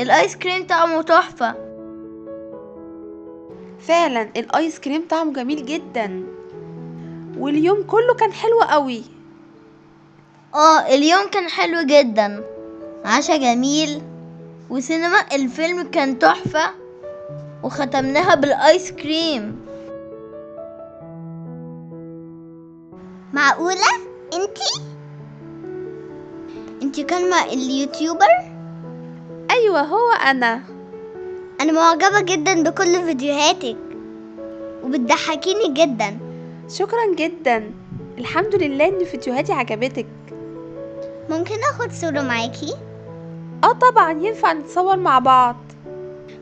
الايس كريم طعمه تحفة. فعلا الايس كريم طعمه جميل جدا، واليوم كله كان حلو قوي. اليوم كان حلو جدا، عشا جميل، وسينما الفيلم كان تحفة، وختمناها بالايس كريم. معقولة انتي كلمة اليوتيوبر؟ ايوة هو انا معجبة جدا بكل فيديوهاتك وبتضحكيني جدا. شكرا جدا، الحمد لله ان فيديوهاتي عجبتك. ممكن اخد صورة معاكي؟ طبعا ينفع نتصور مع بعض.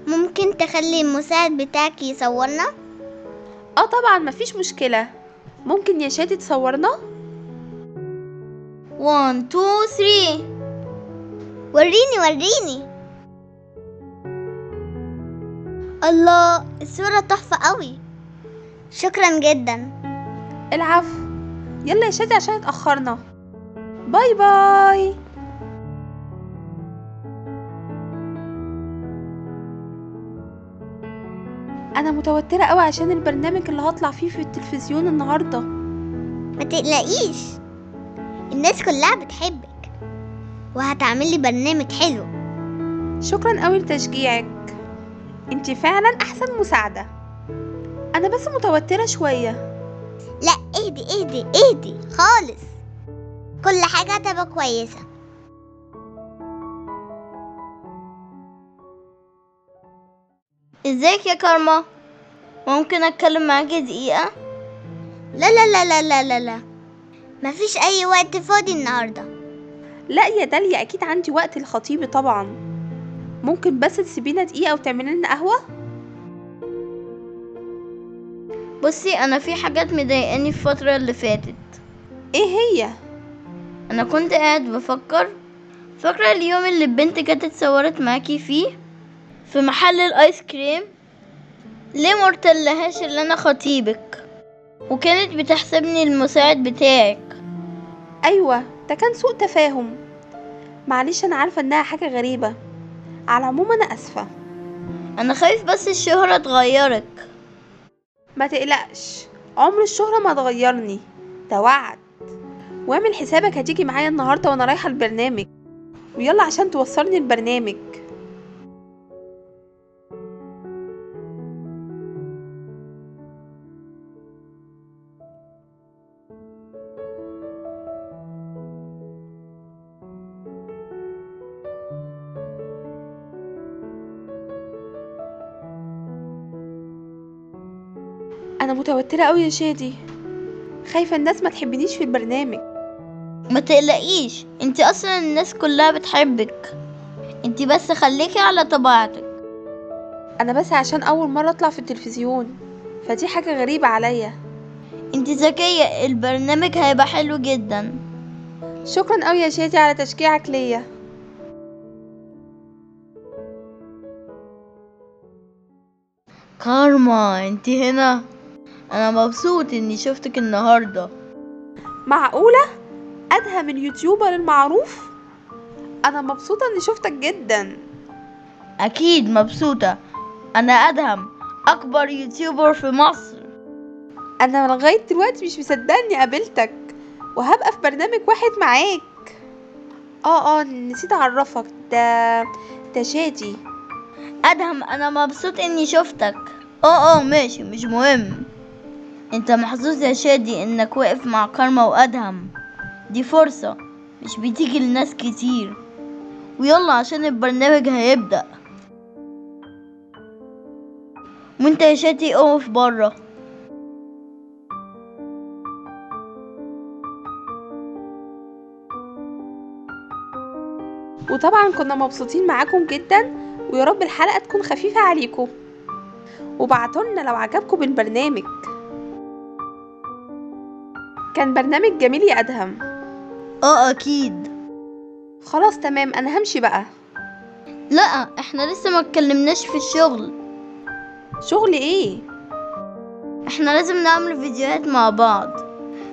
ممكن تخلي المساعد بتاعك يصورنا؟ طبعا مفيش مشكلة. ممكن يا شادي تصورنا؟ 1 2 3 وريني. الله الصورة تحفة قوي، شكرا جدا. العفو، يلا يا شادي عشان اتأخرنا. باي باي. انا متوترة قوي عشان البرنامج اللي هطلع فيه في التلفزيون النهاردة. ما تقلقيش، الناس كلها بتحبك وهتعملي برنامج حلو. شكرا قوي لتشجيعك، انتي فعلا احسن مساعدة. انا بس متوترة شوية. لا اهدي خالص، كل حاجة هتبقى كويسة. ازيك يا كارما؟ ممكن اتكلم معاكي دقيقة؟ لا لا لا لا لا لا لا، مفيش اي وقت فاضي النهاردة. لا يا داليا، اكيد عندي وقت لخطيبي طبعا. ممكن بس تسيبينا دقيقة وتعملي لنا قهوة؟ بصي، انا في حاجات مضايقاني في الفترة اللي فاتت. ايه هي؟ انا كنت قاعد بفكر، فاكرة اليوم اللي البنت جت اتصورت معاكي فيه في محل الايس كريم؟ ليه مرتلهاش اللي انا خطيبك، وكانت بتحسبني المساعد بتاعك؟ ايوه ده كان سوء تفاهم، معلش انا عارفه انها حاجه غريبه. على العموم انا اسفه. انا خايف بس الشهره تغيرك. ما تقلقش، عمر الشهره ما تغيرني، ده وعد. واعمل حسابك هتيجي معايا النهارده وانا رايحه البرنامج، ويلا عشان توصلني البرنامج. انا متوترة قوي يا شادي، خايفة الناس ما تحبنيش في البرنامج. ما تقلقيش، انت اصلا الناس كلها بتحبك، انت بس خليكي على طبيعتك. انا بس عشان اول مرة اطلع في التلفزيون، فدي حاجة غريبة عليا. انت ذكية، البرنامج هيبقى حلو جدا. شكرا قوي يا شادي على تشجيعك ليا. كارما انت هنا؟ انا مبسوط اني شفتك النهارده. معقوله؟ ادهم اليوتيوبر المعروف؟ انا مبسوطه اني شفتك جدا. اكيد مبسوطه، انا ادهم، اكبر يوتيوبر في مصر. انا لغايه دلوقتي مش مصدقه اني قابلتك، وهبقى في برنامج واحد معاك. نسيت اعرفك، ده شادي. ادهم انا مبسوط اني شفتك. ماشي مش مهم. انت محظوظ يا شادي انك واقف مع كارما وادهم، دي فرصة مش بتيجي لناس كتير. ويلا عشان البرنامج هيبدأ، وانت يا شادي اقف برا. وطبعا كنا مبسوطين معاكم جدا، ويا رب الحلقة تكون خفيفة عليكم، وبعتولنا لو عجبكم البرنامج. كان برنامج جميل يا ادهم. اكيد. خلاص تمام، انا همشي بقى. لا احنا لسه ما اتكلمناش في الشغل. شغل ايه؟ احنا لازم نعمل فيديوهات مع بعض،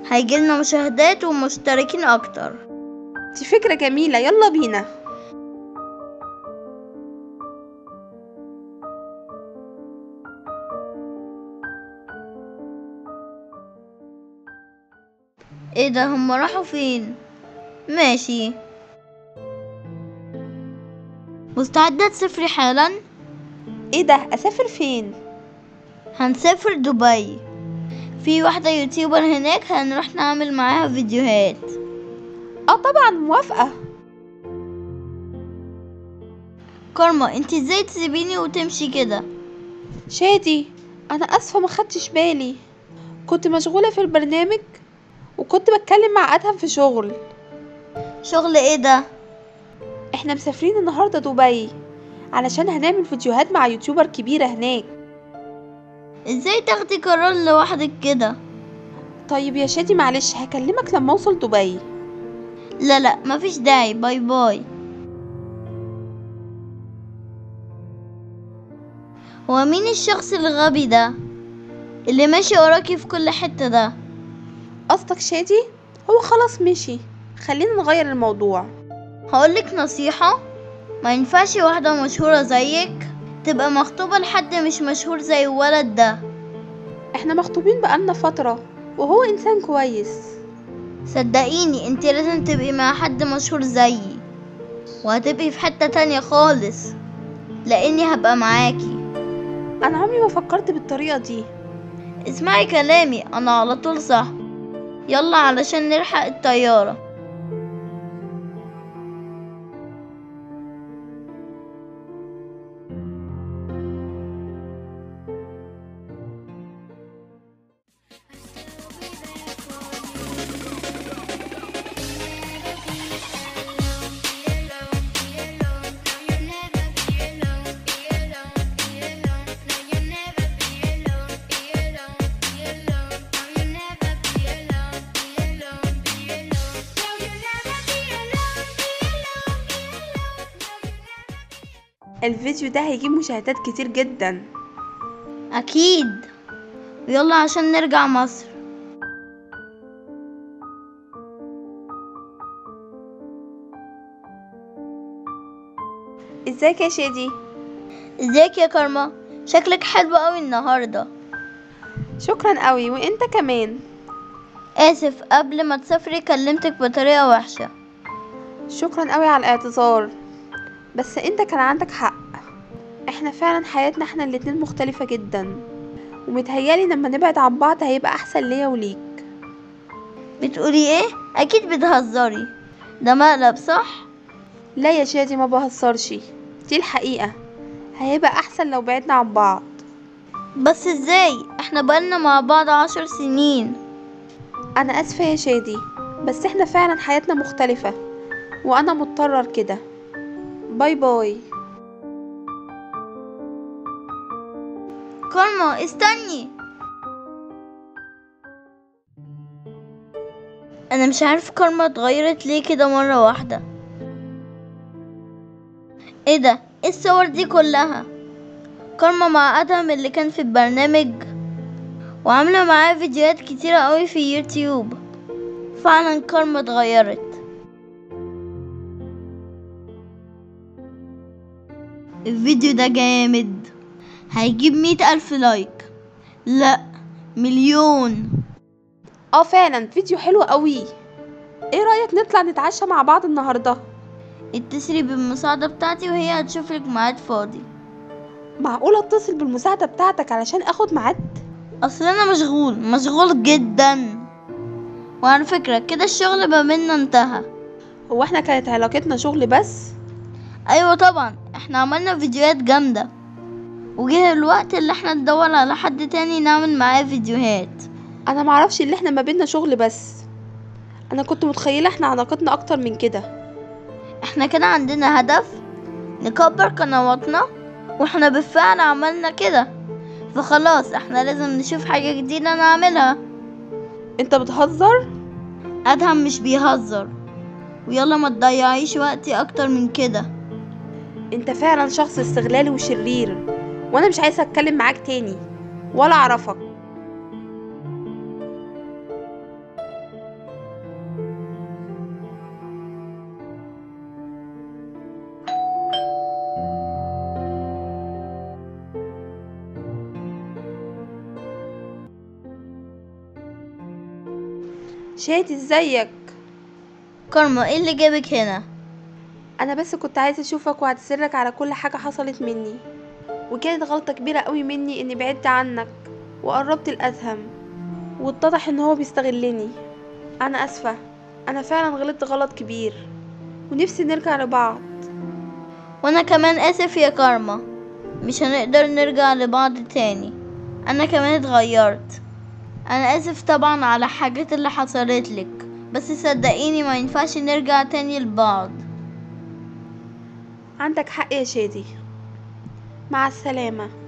هيجيلنا مشاهدات ومشتركين اكتر. دي فكرة جميلة، يلا بينا. ايه ده؟ هم راحوا فين؟ ماشي، مستعدة تسافري حالا؟ ايه ده؟ اسافر فين؟ هنسافر دبي، في واحدة يوتيوبر هناك هنروح نعمل معاها فيديوهات. اه طبعا موافقة. كارما انتي ازاي تسيبيني وتمشي كده؟ شادي انا اسفة ما خدتش بالي، كنت مشغولة في البرنامج وكنت بتكلم مع ادهم في شغل ايه ده؟ احنا مسافرين النهاردة دبي علشان هنعمل فيديوهات مع يوتيوبر كبيرة هناك. ازاي تاخدي قرار لوحدك كده؟ طيب يا شادي معلش هكلمك لما اوصل دبي. لا مفيش داعي، باي باي. هو مين الشخص الغبي ده اللي ماشي وراكي في كل حتة ده؟ قصدك شادي؟ هو خلاص مشي، خلينا نغير الموضوع. هقولك نصيحة، ما ينفعش واحدة مشهورة زيك تبقى مخطوبة لحد مش مشهور زي الولد ده. احنا مخطوبين بقالنا فترة وهو انسان كويس. صدقيني انتي لازم تبقي مع حد مشهور زيي، وهتبقي في حتة تانية خالص، لاني هبقى معاكي. انا عمري ما فكرت بالطريقة دي. اسمعي كلامي، انا على طول صح. يلا علشان نلحق الطيارة. الفيديو ده هيجيب مشاهدات كتير جدا اكيد. ويلا عشان نرجع مصر. ازيك يا شادي؟ ازيك يا كارما، شكلك حلو قوي النهارده. شكرا قوي، وانت كمان. اسف قبل ما تسافري كلمتك بطريقه وحشه. شكرا قوي على الاعتذار، بس انت كان عندك حق، احنا فعلا حياتنا احنا الاتنين مختلفة جدا، ومتهيالي لما نبعد عن بعض هيبقى احسن ليا وليك. بتقولي ايه؟ اكيد بتهزري، ده مقلب صح؟ لا يا شادي ما بهزرش، دي الحقيقة، هيبقى احسن لو بعدنا عن بعض. بس ازاي؟ احنا بقالنا مع بعض 10 سنين. انا اسفة يا شادي، بس احنا فعلا حياتنا مختلفة وانا مضطرة كده. باي باي. كارما استني، انا مش عارف كارما اتغيرت ليه كده مرة واحدة. ايه ده؟ ايه الصور دي كلها؟ كارما مع ادهم اللي كان في البرنامج وعاملة معاه فيديوهات كتيرة قوي في يوتيوب. فعلا كارما اتغيرت. الفيديو ده جامد، هيجيب 100,000 لايك، لا 1,000,000. اه فعلا فيديو حلو قوي. ايه رأيك نطلع نتعشى مع بعض النهاردة؟ اتصلي بالمساعدة بتاعتي وهي هتشوفلك ميعاد فاضي. معقولة اتصل بالمساعدة بتاعتك علشان اخد ميعاد؟ اصل انا مشغول جدا، وعلى فكرة كده الشغل ما بينا انتهى. هو احنا كانت علاقتنا شغل بس؟ ايوه طبعا، احنا عملنا فيديوهات جامدة، وجه الوقت اللي احنا ندور على حد تاني نعمل معاه فيديوهات. انا معرفش اللي احنا ما بينا شغل بس، انا كنت متخيلة احنا علاقتنا اكتر من كده. احنا كان عندنا هدف نكبر قنواتنا، واحنا بالفعل عملنا كده، فخلاص احنا لازم نشوف حاجة جديدة نعملها. انت بتهزر؟ ادهم مش بيهزر، ويلا ما تضيعيش وقتي اكتر من كده. انت فعلا شخص استغلالي وشرير، وانا مش عايزه اتكلم معاك تاني ولا اعرفك. شادي، ازيك؟ كارما، ايه اللي جابك هنا؟ انا بس كنت عايزه اشوفك واعتذرلك على كل حاجه حصلت مني، وكانت غلطه كبيره قوي مني اني بعدت عنك وقربت الاتهم، واتضح ان هو بيستغلني. انا اسفه، انا فعلا غلطت غلط كبير ونفسي نرجع لبعض. وانا كمان اسف يا كارما، مش هنقدر نرجع لبعض تاني. انا كمان اتغيرت. انا اسف طبعا على الحاجات اللي حصلت لك، بس صدقيني ما ينفعش نرجع تاني لبعض. عندك حق يا شادي، مع السلامة.